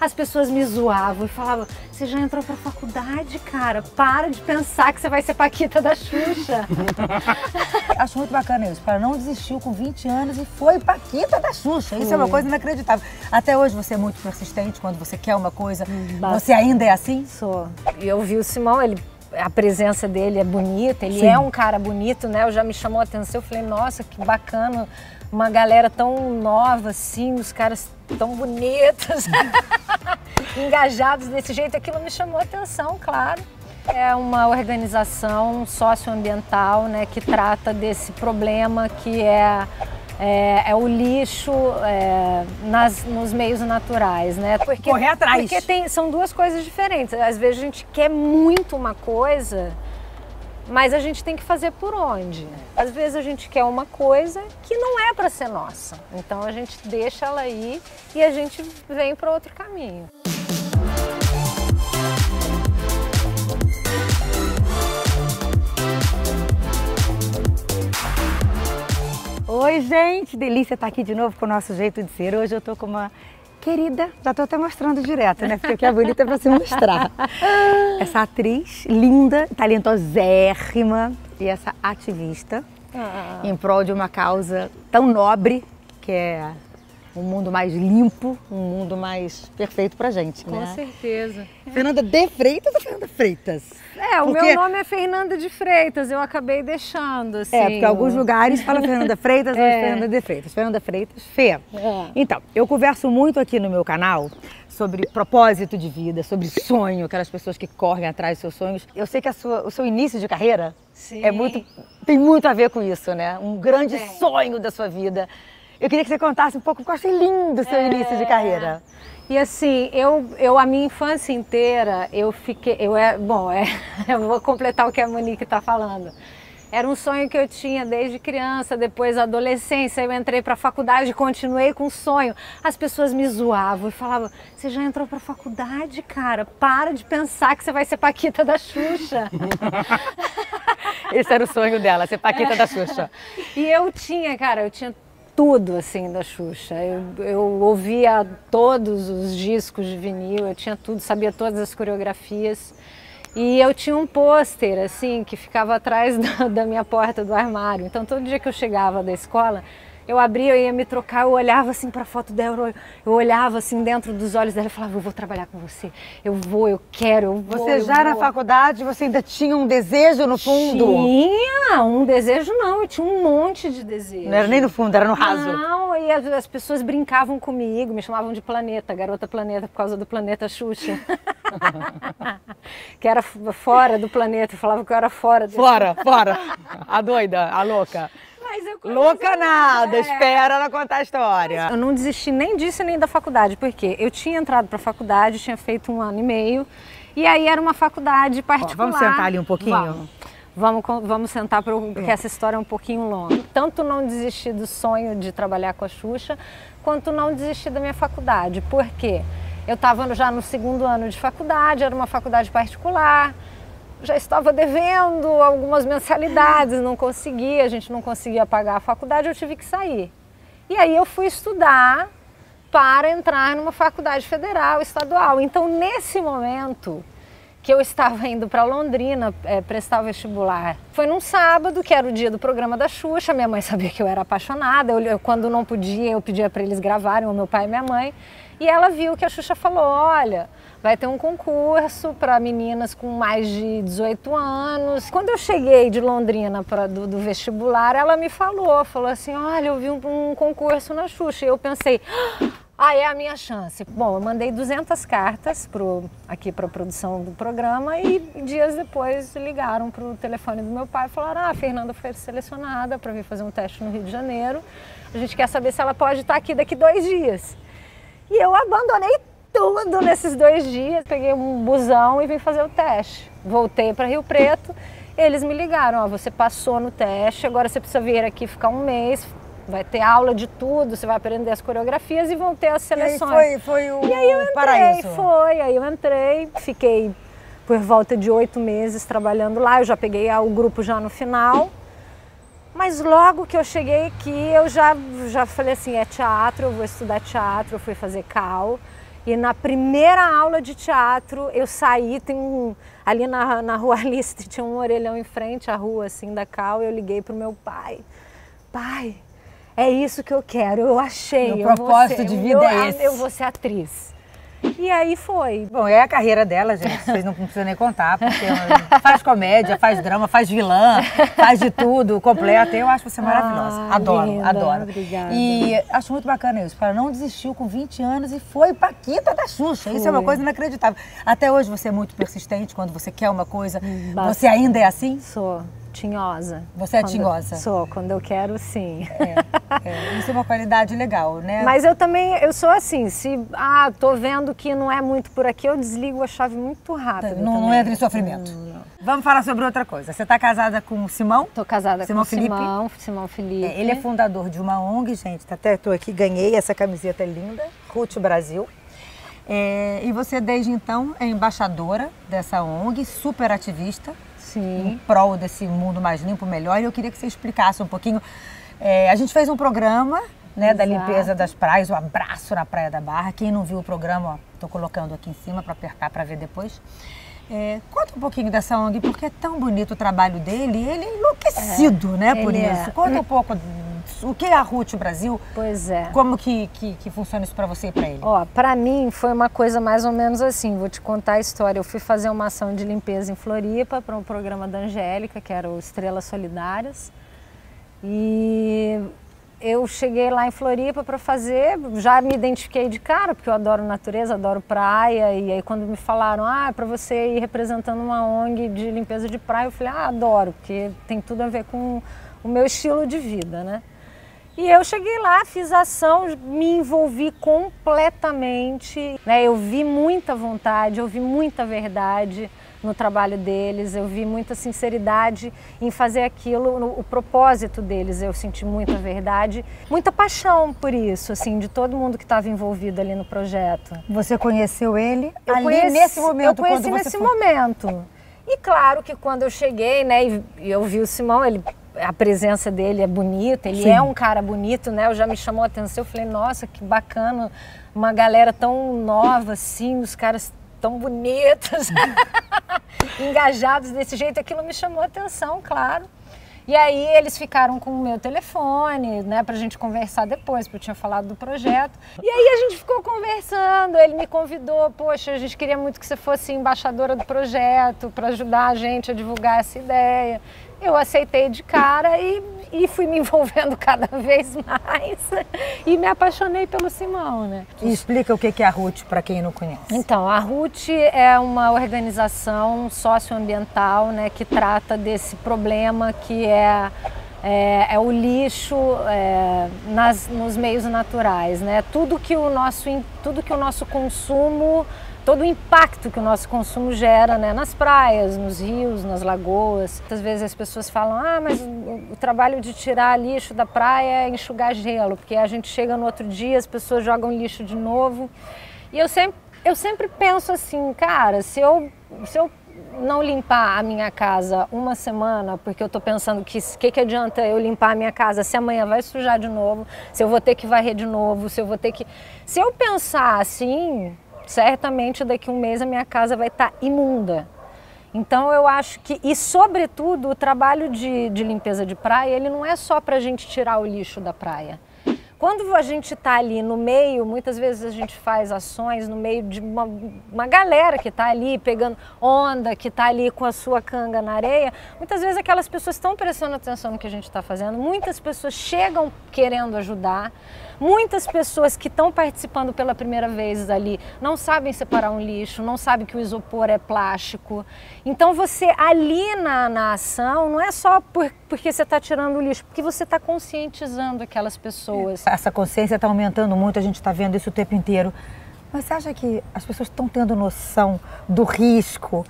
as pessoas me zoavam e falavam, você já entrou pra faculdade, cara, para de pensar que você vai ser Paquita da Xuxa. Acho muito bacana isso, cara, não desistiu com 20 anos e foi Paquita da Xuxa, isso é uma coisa inacreditável. Até hoje você é muito persistente, quando você quer uma coisa, você ainda é assim? Sou. E eu vi o Simão, ele... A presença dele é bonita, ele é um cara bonito, né? Eu já me chamou a atenção, eu falei, nossa, que bacana, uma galera tão nova assim, os caras tão bonitos, engajados desse jeito, aquilo me chamou a atenção, claro. É uma organização socioambiental, né, que trata desse problema que é o lixo nos meios naturais, né? Porque, correr atrás. Porque são duas coisas diferentes. Às vezes a gente quer muito uma coisa, mas a gente tem que fazer por onde. Às vezes a gente quer uma coisa que não é para ser nossa. Então a gente deixa ela aí e a gente vem para outro caminho. Oi, gente! Delícia estar aqui de novo com o nosso jeito de ser. Hoje eu tô com uma querida, já tô até mostrando direto, né? Porque o que é bonito é pra se mostrar. Essa atriz linda, talentosérrima e essa ativista em prol de uma causa tão nobre, que é um mundo mais limpo, um mundo mais perfeito pra gente, né? Com certeza. Fernanda de Freitas ou Fernanda Freitas? É, o meu nome é Fernanda de Freitas, eu acabei deixando, assim. É, porque alguns lugares falam Fernanda Freitas, mas Fernanda de Freitas. Fernanda Freitas, Fê. Então, eu converso muito aqui no meu canal sobre propósito de vida, sobre sonho, aquelas pessoas que correm atrás dos seus sonhos. Eu sei que o seu início de carreira tem muito a ver com isso, né? Um grande sonho da sua vida. Eu queria que você contasse um pouco, porque eu achei lindo o seu início de carreira. E assim, a minha infância inteira, eu fiquei... eu vou completar o que a Monique está falando. Era um sonho que eu tinha desde criança, depois da adolescência, eu entrei para a faculdade e continuei com o sonho. As pessoas me zoavam e falavam, você já entrou para a faculdade, cara, para de pensar que você vai ser Paquita da Xuxa. Esse era o sonho dela, ser Paquita da Xuxa. E eu tinha, cara, tudo assim da Xuxa, eu ouvia todos os discos de vinil, eu tinha tudo, sabia todas as coreografias e eu tinha um pôster assim que ficava atrás da minha porta do armário, então todo dia que eu chegava da escola eu abria, eu ia me trocar, eu olhava assim para a foto dela, eu olhava assim dentro dos olhos dela e falava, eu vou trabalhar com você, eu vou, eu quero, eu vou. Você já na faculdade, você ainda tinha um desejo no fundo? Tinha, um desejo não, eu tinha um monte de desejo. Não era nem no fundo, era no raso. Não, e as pessoas brincavam comigo, me chamavam de planeta, garota planeta, por causa do planeta Xuxa. Que era fora do planeta, eu falava que eu era fora. Fora, fora, a doida, a louca. Louca nada, espera ela contar a história. Eu não desisti nem disso nem da faculdade, porque eu tinha entrado para a faculdade, tinha feito 1 ano e meio, e aí era uma faculdade particular. Ó, vamos sentar ali um pouquinho? Vamos sentar, porque essa história é um pouquinho longa. Tanto não desisti do sonho de trabalhar com a Xuxa, quanto não desisti da minha faculdade, porque eu estava já no 2º ano de faculdade, era uma faculdade particular, já estava devendo algumas mensalidades, não conseguia, a gente não conseguia pagar a faculdade, eu tive que sair. E aí eu fui estudar para entrar numa faculdade federal, estadual. Então, nesse momento que eu estava indo para Londrina prestar o vestibular, foi num sábado, que era o dia do programa da Xuxa, minha mãe sabia que eu era apaixonada, quando não podia, eu pedia para eles gravarem, o meu pai e minha mãe, e ela viu que a Xuxa falou, olha... Vai ter um concurso para meninas com mais de 18 anos. Quando eu cheguei de Londrina do vestibular, ela me falou assim, olha, eu vi um concurso na Xuxa. E eu pensei, é a minha chance. Bom, eu mandei 200 cartas aqui para a produção do programa e dias depois ligaram para o telefone do meu pai e falaram, a Fernanda foi selecionada para vir fazer um teste no Rio de Janeiro. A gente quer saber se ela pode estar aqui daqui 2 dias. E eu abandonei tudo nesses 2 dias. Peguei um busão e vim fazer o teste. Voltei para Rio Preto, eles me ligaram, você passou no teste, agora você precisa vir aqui ficar 1 mês, vai ter aula de tudo, você vai aprender as coreografias e vão ter as seleções. E aí eu entrei, fiquei por volta de 8 meses trabalhando lá, eu já peguei o grupo já no final. Mas logo que eu cheguei aqui, eu já falei assim, é teatro, eu vou estudar teatro, eu fui fazer Cal. E na primeira aula de teatro eu saí, tem um, ali na rua Alice tinha um orelhão em frente à rua assim da Cal, eu liguei pro meu pai. Pai, é isso que eu quero, eu achei. Meu propósito de vida é esse. Eu vou ser atriz. E aí foi. Bom, é a carreira dela, gente, vocês não precisam nem contar, porque ela faz comédia, faz drama, faz vilã, faz de tudo, completa. Eu acho você maravilhosa, adoro, linda, adoro. Obrigada. E acho muito bacana isso, ela não desistiu com 20 anos e foi Paquita da Xuxa, isso é uma coisa inacreditável. Até hoje você é muito persistente, quando você quer uma coisa, você ainda é assim? Sou. Tinhosa. Você é tinhosa? Sou, quando eu quero, sim. Isso é uma qualidade legal, né? Mas eu também, eu sou assim, se tô vendo que não é muito por aqui, eu desligo a chave muito rápido. Não entra em sofrimento. Não. Vamos falar sobre outra coisa. Você está casada com o Simão? Estou casada com o Simão Felipe. É, ele é fundador de uma ONG, gente, até estou aqui, ganhei essa camiseta linda, Route Brasil. É, e você desde então é embaixadora dessa ONG, super ativista. Sim. Em prol desse mundo mais limpo, melhor. E eu queria que você explicasse um pouquinho. A gente fez um programa, né, da limpeza das praias, o abraço na Praia da Barra. Quem não viu o programa, ó, tô colocando aqui em cima para apertar para ver depois. Conta um pouquinho dessa ONG, porque é tão bonito o trabalho dele. Ele é enlouquecido, né, por isso. Conta um pouco o que é a Route Brasil. Pois é. Como que funciona isso para você e para ele? Ó, para mim foi uma coisa mais ou menos assim. Vou te contar a história. Eu fui fazer uma ação de limpeza em Floripa para um programa da Angélica, que era o Estrelas Solidárias. E eu cheguei lá em Floripa para fazer, já me identifiquei de cara, porque eu adoro natureza, adoro praia, e aí quando me falaram, é para você ir representando uma ONG de limpeza de praia, eu falei, adoro, porque tem tudo a ver com o meu estilo de vida, né? E eu cheguei lá, fiz ação, me envolvi completamente, né? Eu vi muita vontade, eu vi muita verdade no trabalho deles, eu vi muita sinceridade em fazer aquilo, o propósito deles, eu senti muita verdade, muita paixão por isso, assim, de todo mundo que estava envolvido ali no projeto. Você conheceu ele ali nesse momento? Eu conheci nesse momento. E claro que quando eu cheguei, né, e eu vi o Simão, a presença dele é bonita, ele é um cara bonito, né, eu já me chamou a atenção, eu falei, nossa, que bacana, uma galera tão nova assim, os caras tão bonitos, engajados desse jeito, aquilo me chamou a atenção, claro. E aí eles ficaram com o meu telefone, né, pra gente conversar depois, porque eu tinha falado do projeto. E aí a gente ficou conversando, ele me convidou, poxa, a gente queria muito que você fosse embaixadora do projeto, para ajudar a gente a divulgar essa ideia. Eu aceitei de cara e fui me envolvendo cada vez mais e me apaixonei pelo Simão, né? E explica o que é a Route para quem não conhece. Então, a Route é uma organização socioambiental, né, que trata desse problema que é o lixo nos meios naturais, né? Tudo que o nosso consumo, todo o impacto que o nosso consumo gera, né, nas praias, nos rios, nas lagoas. Às vezes as pessoas falam, mas o trabalho de tirar lixo da praia é enxugar gelo, porque a gente chega no outro dia, as pessoas jogam lixo de novo. E eu sempre penso assim, cara, se eu não limpar a minha casa uma semana, porque eu tô pensando que adianta eu limpar a minha casa se amanhã vai sujar de novo, se eu vou ter que varrer de novo, se eu pensar assim, certamente daqui a um mês a minha casa vai estar imunda. Então eu acho que, e sobretudo o trabalho de limpeza de praia, ele não é só para a gente tirar o lixo da praia. Quando a gente está ali no meio, muitas vezes a gente faz ações no meio de uma galera que está ali pegando onda, que está ali com a sua canga na areia, muitas vezes aquelas pessoas estão prestando atenção no que a gente está fazendo, muitas pessoas chegam querendo ajudar, muitas pessoas que estão participando pela primeira vez ali não sabem separar um lixo, não sabem que o isopor é plástico. Então você ali na ação, não é só porque você está tirando o lixo, porque você está conscientizando aquelas pessoas. Essa consciência está aumentando muito, a gente está vendo isso o tempo inteiro. Mas você acha que as pessoas estão tendo noção do risco,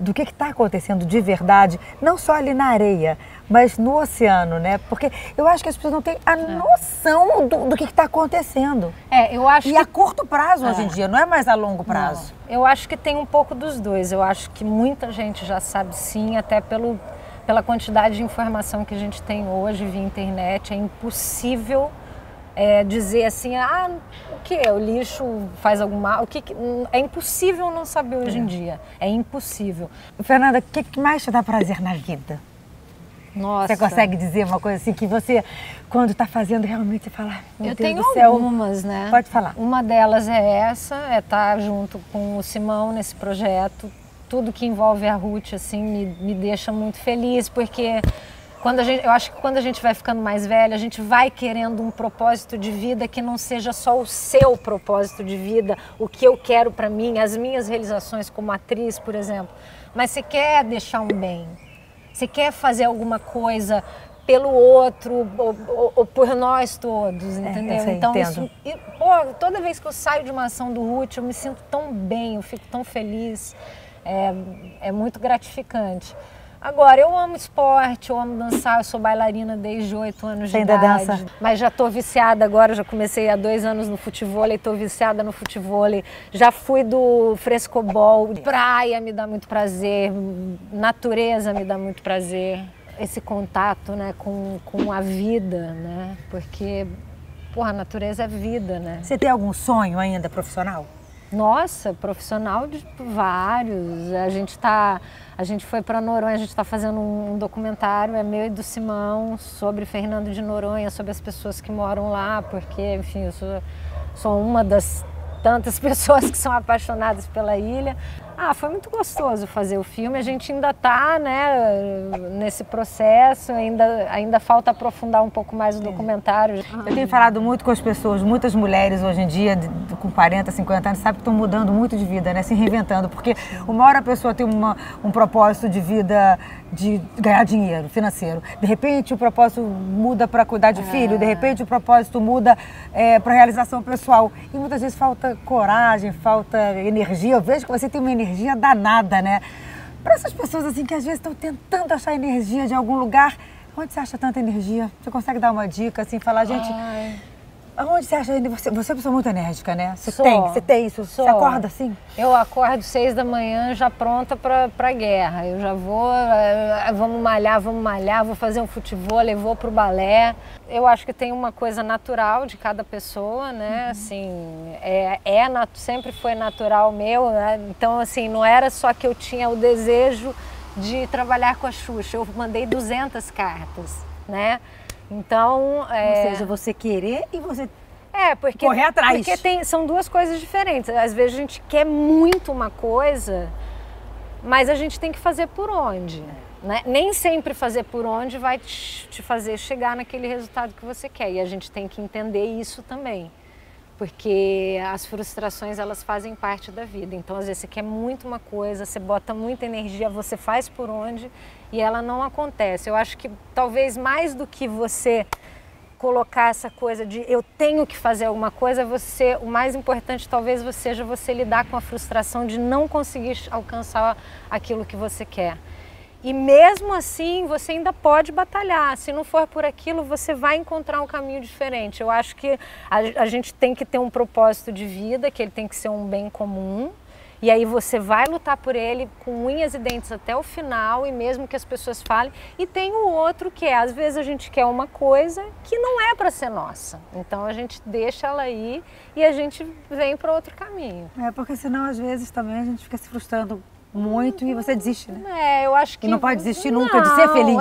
do que está acontecendo de verdade, não só ali na areia, mas no oceano, né? Porque eu acho que as pessoas não têm a noção do que está acontecendo. Eu acho que a curto prazo hoje em dia, não é mais a longo prazo. Não. Eu acho que tem um pouco dos dois. Eu acho que muita gente já sabe sim, até pela quantidade de informação que a gente tem hoje via internet, é impossível dizer assim, ah, o que? O lixo faz algum mal? O que que... É impossível não saber hoje em dia. É impossível. Fernanda, o que mais te dá prazer na vida? Nossa. Você consegue dizer uma coisa assim que você, quando está fazendo, realmente você fala, meu Deus do céu. Eu tenho algumas, né? Pode falar. Uma delas é essa, é estar junto com o Simão nesse projeto. Tudo que envolve a Route, assim, me deixa muito feliz, porque quando a gente, eu acho que quando a gente vai ficando mais velha, a gente vai querendo um propósito de vida que não seja só o seu propósito de vida, o que eu quero para mim, as minhas realizações como atriz, por exemplo. Mas você quer deixar um bem. Você quer fazer alguma coisa pelo outro ou por nós todos, entendeu? Então, isso, e, pô, toda vez que eu saio de uma ação do Route, eu me sinto tão bem, eu fico tão feliz, é muito gratificante. Agora, eu amo esporte, eu amo dançar, eu sou bailarina desde 8 anos de idade. Ainda dança? Mas já tô viciada agora, já comecei há 2 anos no futevôlei, tô viciada no futevôlei. Já fui do frescobol, praia me dá muito prazer, natureza me dá muito prazer. Esse contato, né, com a vida, né, porque, porra, a natureza é vida, né. Você tem algum sonho ainda profissional? Nossa, profissional de vários. A gente foi para Noronha, a gente está fazendo um documentário, é meu e do Simão, sobre Fernando de Noronha, sobre as pessoas que moram lá, porque, enfim, eu sou uma das tantas pessoas que são apaixonadas pela ilha. Ah, foi muito gostoso fazer o filme, a gente ainda está, né, nesse processo, ainda falta aprofundar um pouco mais o documentário. Eu tenho falado muito com as pessoas, muitas mulheres hoje em dia, com 40, 50 anos, sabe que estão mudando muito de vida, né, se reinventando, porque uma hora a pessoa tem um propósito de vida de ganhar dinheiro financeiro, de repente o propósito muda para cuidar de filho, de repente o propósito muda para realização pessoal. E muitas vezes falta coragem, falta energia. Eu vejo que você tem uma energia danada, né? Para essas pessoas assim que às vezes estão tentando achar energia de algum lugar, onde você acha tanta energia? Você consegue dar uma dica assim, falar, gente, aonde você acha energia? Você é uma pessoa muito enérgica, né? Você tem isso? Você acorda assim? Eu acordo 6 da manhã já pronta pra guerra. Eu já vou, vamos malhar, vou fazer um futevôlei, vou pro balé. Eu acho que tem uma coisa natural de cada pessoa, né? Assim, sempre foi natural meu, né? Então, assim, não era só que eu tinha o desejo de trabalhar com a Xuxa. Eu mandei 200 cartas, né? Então, ou seja, você querer e você porque correr atrás. Porque são duas coisas diferentes. Às vezes a gente quer muito uma coisa, mas a gente tem que fazer por onde, né? Nem sempre fazer por onde vai te fazer chegar naquele resultado que você quer. E a gente tem que entender isso também. Porque as frustrações, elas fazem parte da vida. Então, às vezes, você quer muito uma coisa, você bota muita energia, você faz por onde e ela não acontece. Eu acho que talvez mais do que você colocar essa coisa de eu tenho que fazer alguma coisa, o mais importante talvez seja você lidar com a frustração de não conseguir alcançar aquilo que você quer. E mesmo assim, você ainda pode batalhar. Se não for por aquilo, você vai encontrar um caminho diferente. Eu acho que a gente tem que ter um propósito de vida, que ele tem que ser um bem comum. E aí você vai lutar por ele com unhas e dentes até o final, e mesmo que as pessoas falem. E tem o outro que às vezes a gente quer uma coisa que não é para ser nossa. Então a gente deixa ela aí e a gente vem para outro caminho. Porque senão às vezes também a gente fica se frustrando muito e você desiste, né? Eu acho que... E não pode desistir nunca de ser feliz.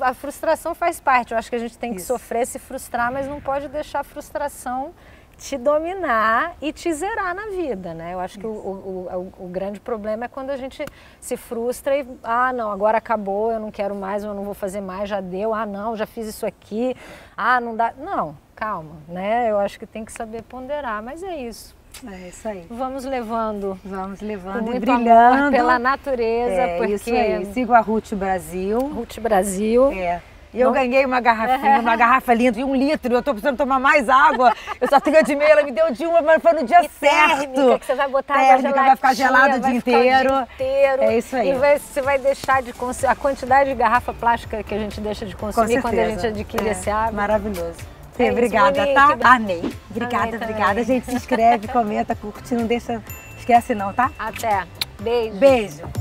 A frustração faz parte. Eu acho que a gente tem que sofrer, se frustrar, mas não pode deixar a frustração te dominar e te zerar na vida, né? Eu acho que o grande problema é quando a gente se frustra e, ah, não, agora acabou, eu não quero mais, eu não vou fazer mais, já deu, ah, não, já fiz isso aqui, ah, não dá... Não, calma, né? Eu acho que tem que saber ponderar, mas é isso. É isso aí. Vamos levando muito e brilhando amor pela natureza, porque isso aí. Sigo a Route Brasil. Route Brasil. E eu ganhei uma garrafinha, uma garrafa linda de 1 litro. Eu tô precisando tomar mais água. Eu só tenho de meia, ela me deu de uma, mas foi no dia certo. Térmica, que você vai botar água, vai ficar gelado o dia inteiro. É isso aí. E você vai deixar de consumir. A quantidade de garrafa plástica que a gente deixa de consumir quando a gente adquire esse água. Maravilhoso. Obrigada, Monique, tá? Amei. Obrigada. Gente, se inscreve, comenta, curte, não esquece não, tá? Até. Beijo.